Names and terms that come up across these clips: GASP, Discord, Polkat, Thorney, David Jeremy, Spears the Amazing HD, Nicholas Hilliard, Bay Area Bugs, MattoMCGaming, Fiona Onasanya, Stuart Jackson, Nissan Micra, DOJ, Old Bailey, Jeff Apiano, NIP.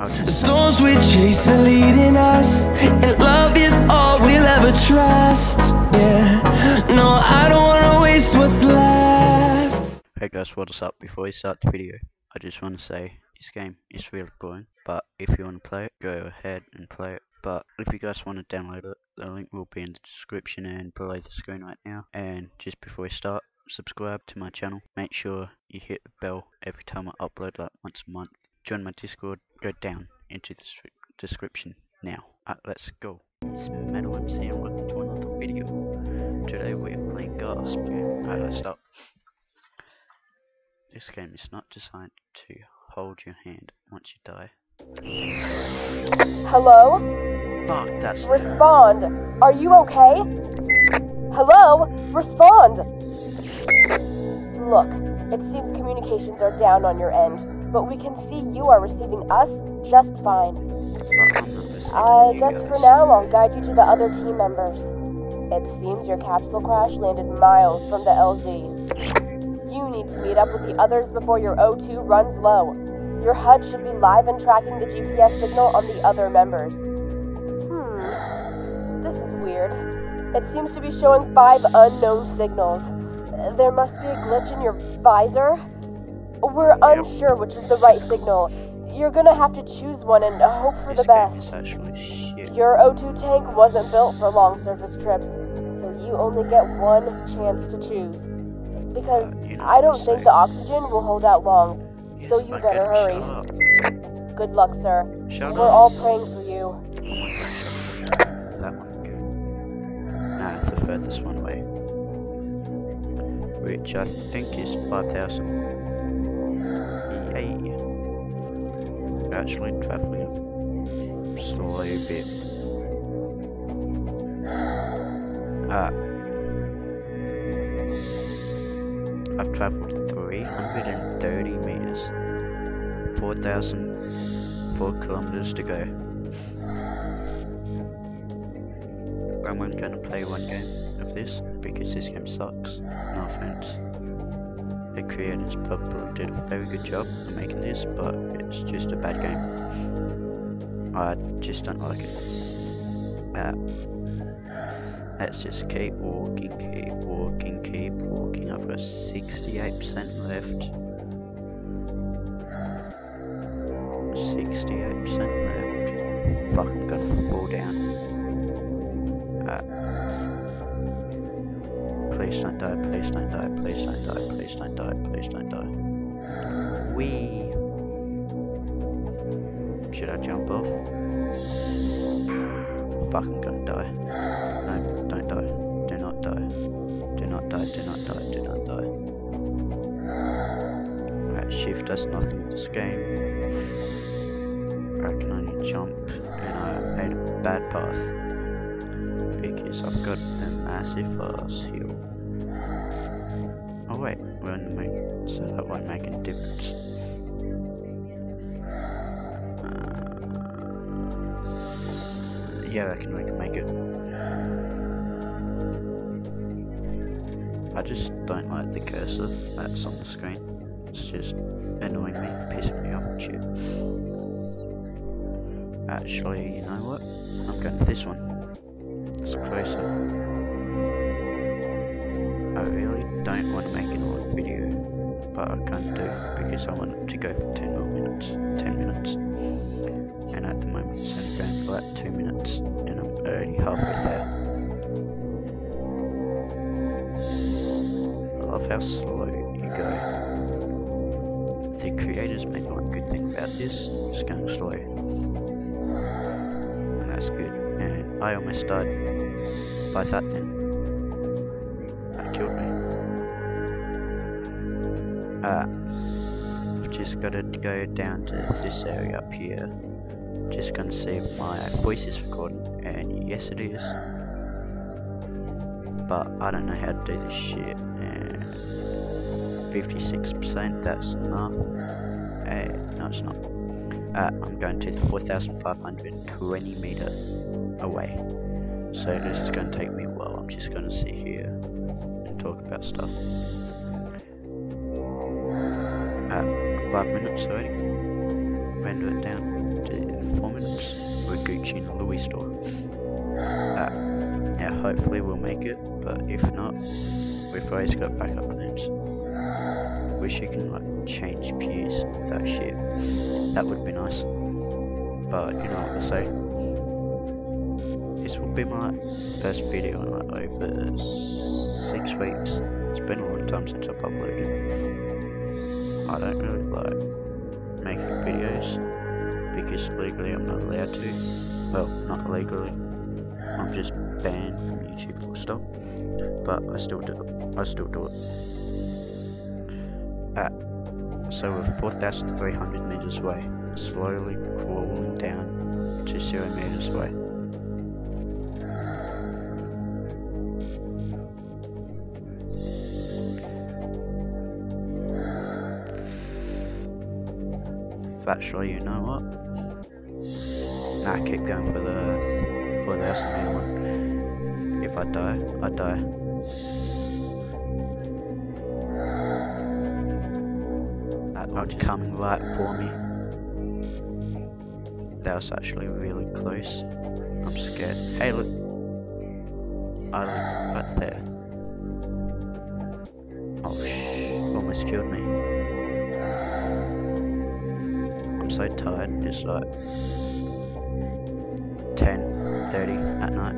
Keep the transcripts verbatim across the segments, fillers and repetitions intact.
The storms we chase are leading us, and love is all we'll ever trust. Yeah, no, I don't want to waste what's left. Hey guys, what is up? Before we start the video, I just want to say this game is really boring, but if you want to play it, go ahead and play it. But if you guys want to download it, the link will be in the description and below the screen right now. And just before we start, subscribe to my channel. Make sure you hit the bell every time I upload, like once a month. Join my Discord. Go down into the description now. Right, let's go. It's MattoMC and welcome to another video. Today we are playing GASP. Alright, let's stop. This game is not designed to hold your hand once you die. Hello? Fuck, that's... Respond! Are you okay? Hello? Respond! Look, it seems communications are down on your end, but we can see you are receiving us just fine. I guess for now I'll guide you to the other team members. It seems your capsule crash landed miles from the L Z. You need to meet up with the others before your O two runs low. Your H U D should be live and tracking the G P S signal on the other members. Hmm, this is weird. It seems to be showing five unknown signals. There must be a glitch in your visor. We're unsure which is the right signal. You're gonna have to choose one and hope for the best. Your O two tank wasn't built for long surface trips, so you only get one chance to choose. Because I don't think the oxygen will hold out long. So you better hurry. Good luck, sir. We're all praying for you. That one go. Nah, the furthest one way. Which I think is five thousand. Yay. We're actually traveling a slow bit. Ah. I've traveled three hundred thirty meters. four thousand four kilometers to go. And I'm gonna play one game of this because this game sucks. No offense. The creators probably did a very good job of making this, but it's just a bad game. I just don't like it. Uh, let's just keep walking, keep walking, keep walking. I've got sixty-eight percent left. sixty-eight percent left. Fuck, I'm gonna fall down. Uh, please don't die, please don't die, please don't die, please don't die, please don't die. Wee! Should I jump off? Fuck, I'm gonna die. No, don't die. Do not die. Do not die, do not die, do not die. Alright, shift does nothing in this game. I can only jump, and I made a bad path because I've got a massive ass heel. Oh wait, we're on the moon, so that won't make any difference. Uh, yeah, I can we can make it. I just don't like the cursor that's on the screen. It's just annoying me, pissing me off and shit. Actually, you know what? I'm going to this one. It's closer. I really don't want to make an old video, but I can't do it because I want it to go for ten more minutes. ten minutes. And at the moment it's only going for like two minutes, and I'm already halfway there. I love how slow you go. The creators made one good thing about this, it's going slow. That's good, and I almost died by that thing. That killed me. Ah, uh, I've just got to go down to this area up here. Just gonna see if my voice is recording, and yes it is. But I don't know how to do this shit, and fifty-six percent, that's enough. And no, it's not. Uh, I'm going to the four thousand five hundred twenty meter away, so this is going to take me a while. I'm just going to sit here and talk about stuff. Uh, five minutes already. Render it down to store. Uh, yeah, hopefully we'll make it, but if not, we've always got backup plans. Wish you can like change views with that shit. That would be nice. But you know what I'll say. This will be my first video in like over six weeks. It's been a long time since I've uploaded. I don't really like making videos. Because legally I'm not allowed to. Well, not legally. I'm just banned from YouTube for stuff. But I still do it. I still do it. Uh, so we're four thousand three hundred meters away. Slowly crawling down to zero meters away. Actually, you know what? Nah, keep going for the for the S M A one. If I die, I die. That was coming right for me. That was actually really close. I'm scared. Hey, look! I live right there. Oh shh! Almost killed me. So tired, just like ten, thirty at night.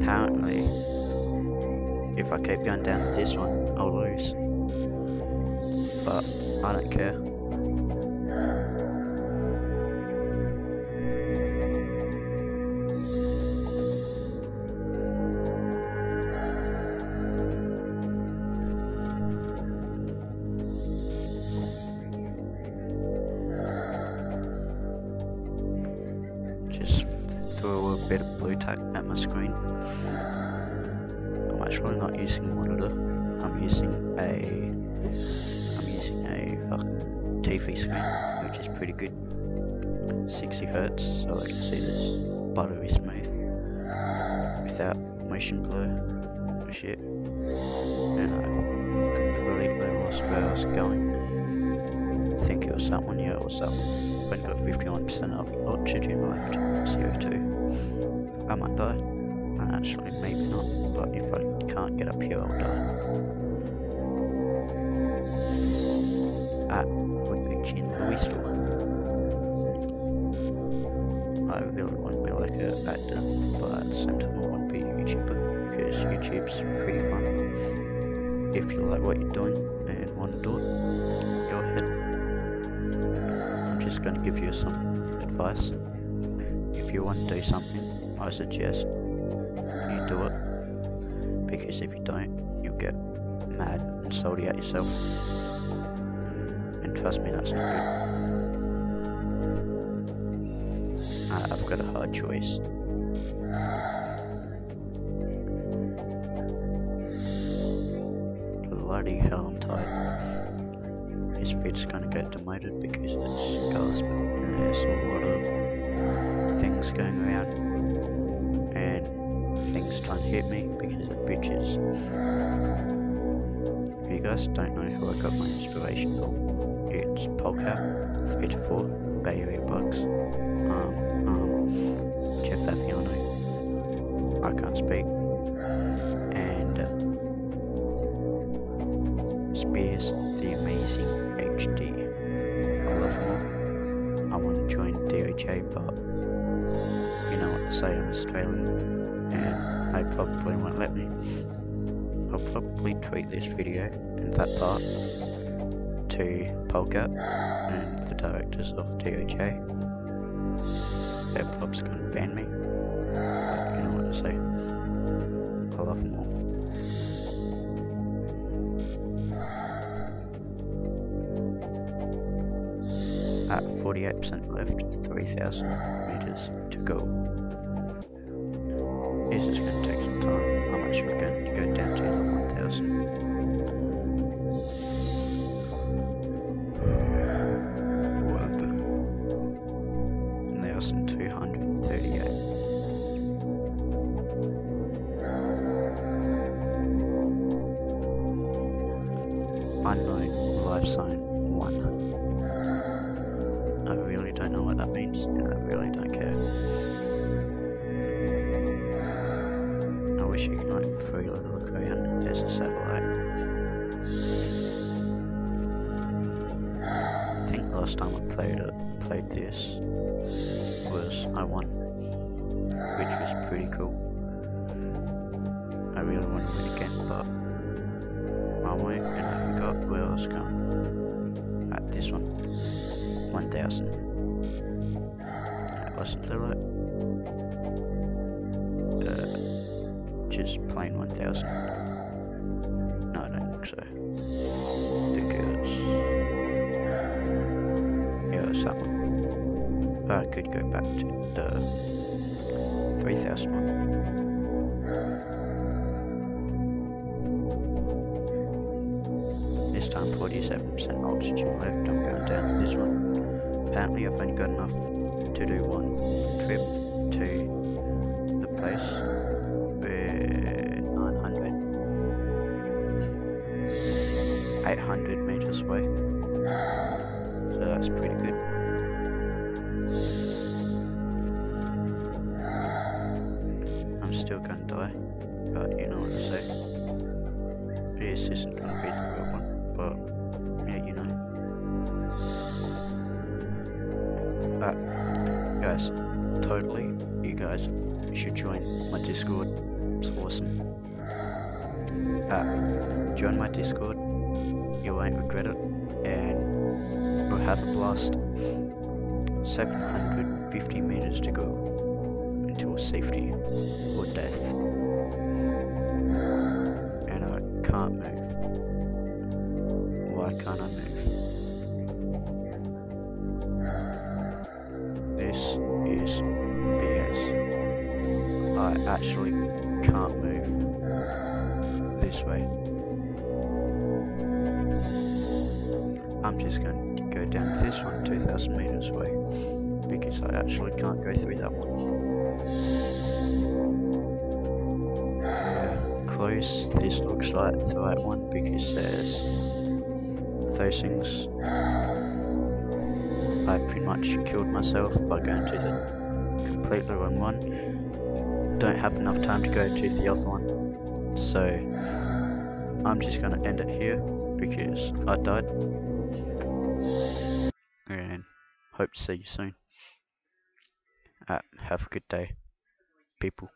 Apparently, if I keep going down this one, I'll lose. But I don't care. And trust me, that's not good. Uh, I've got a hard choice. Bloody hell, I'm tired. This vid's gonna get demoted because it's GASP and there's a lot of things going around and things trying to hit me because of bitches. You guys don't know who I got my inspiration from. It's Polkat, Beautiful, Bay Area Bugs, um, um, Jeff Apiano, I Can't Speak, and uh, Spears the Amazing H D. I love them all. I want to join D O J, but you know what to say, I'm Australian and they probably won't let me. I'll probably tweet this video and that part to Polkat and the directors of D O J. They're probably going to ban me. You know what to say. I love them all. At forty-eight percent left, three thousand meters to go. This is going to take some time. I'm actually going to go down to one thousand two hundred thirty-eight. unknown life sign one. I really don't know what that means, and I really don't care. I wish you could like freely look around. There's a satellite. I think last time I played it, played this was I won, which was pretty cool. I really want to win again, but I won't, and I forgot where I was going. At this one, one thousand. That wasn't the right. Uh, just plain one thousand. No, I don't think so. Because yeah, it's that one. But I could go back to the three thousand one. I'm forty-seven percent oxygen left. I'm going down to this one. Apparently I've only got enough to do one trip to the place where nine hundred, eight hundred meters away, so that's pretty good. I'm still gonna die, but you know what I say, this isn't gonna be the real one. But, yeah, you know. But, guys, totally, you guys should join my Discord. It's awesome. Uh, join my Discord. You won't regret it. And we'll have a blast. seven hundred fifty meters to go until safety or death. And I can't move. Why can't I move? This is B S. I actually can't move this way. I'm just going to go down this one, two thousand meters away, because I actually can't go through that one. Yeah, close. This looks like the right one because there's those things. I pretty much killed myself by going to the completely wrong one. Don't have enough time to go to the other one, so I'm just gonna end it here because I died, and hope to see you soon. Uh, have a good day, people.